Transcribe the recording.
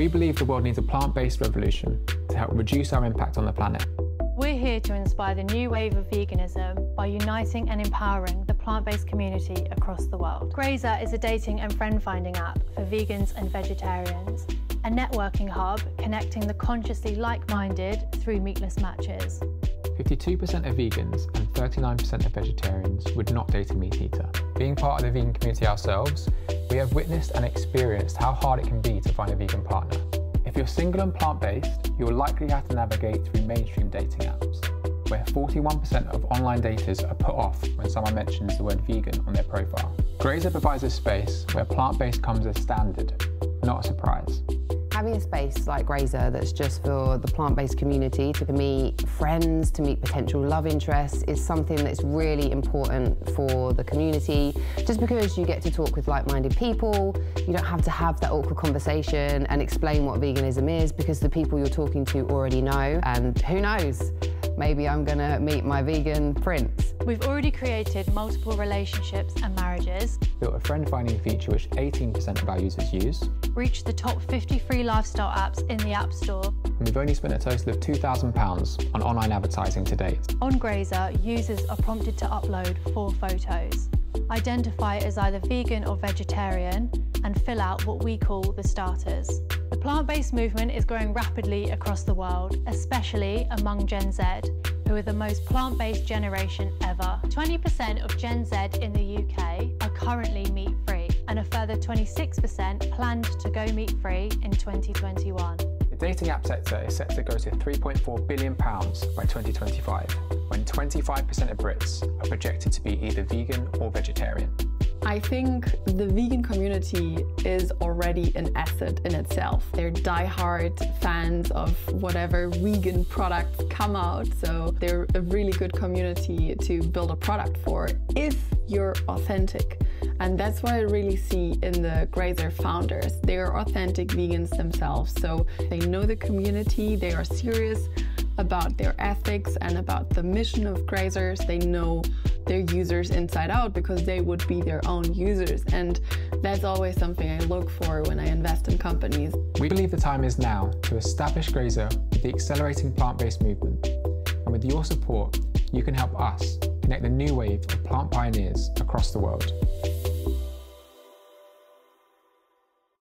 We believe the world needs a plant-based revolution to help reduce our impact on the planet. We're here to inspire the new wave of veganism by uniting and empowering the plant-based community across the world. Grazer is a dating and friend-finding app for vegans and vegetarians, a networking hub connecting the consciously like-minded through meatless matches. 52% of vegans and 39% of vegetarians would not date a meat eater. Being part of the vegan community ourselves, we have witnessed and experienced how hard it can be to find a vegan partner. If you're single and plant-based, you'll likely have to navigate through mainstream dating apps, where 41% of online daters are put off when someone mentions the word vegan on their profile. Grazer provides a space where plant-based comes as standard, not a surprise. Having a space like Grazer that's just for the plant-based community to meet friends, to meet potential love interests, is something that's really important for the community, just because you get to talk with like-minded people. You don't have to have that awkward conversation and explain what veganism is, because the people you're talking to already know, and who knows, maybe I'm gonna meet my vegan prince. We've already created multiple relationships and marriages, built a friend-finding feature which 18% of our users use, reached the top 50 free lifestyle apps in the App Store, and we've only spent a total of £2,000 on online advertising to date. On Grazer, users are prompted to upload 4 photos, identify as either vegan or vegetarian, and fill out what we call the starters. The plant-based movement is growing rapidly across the world, especially among Gen Z, who are the most plant-based generation ever. 20% of Gen Z in the UK are currently meat-free, and a further 26% planned to go meat-free in 2021. The dating app sector is set to go to £3.4 billion by 2025, when 25% of Brits are projected to be either vegan or vegetarian. I think the vegan community is already an asset in itself. They're die-hard fans of whatever vegan products come out, so they're a really good community to build a product for if you're authentic. And that's what I really see in the Grazer founders. They are authentic vegans themselves, so they know the community, they are serious about their ethics and about the mission of Grazer. They know their users inside out because they would be their own users, and that's always something I look for when I invest in companies. We believe the time is now to establish Grazer with the accelerating plant-based movement, and with your support you can help us connect the new wave of plant pioneers across the world.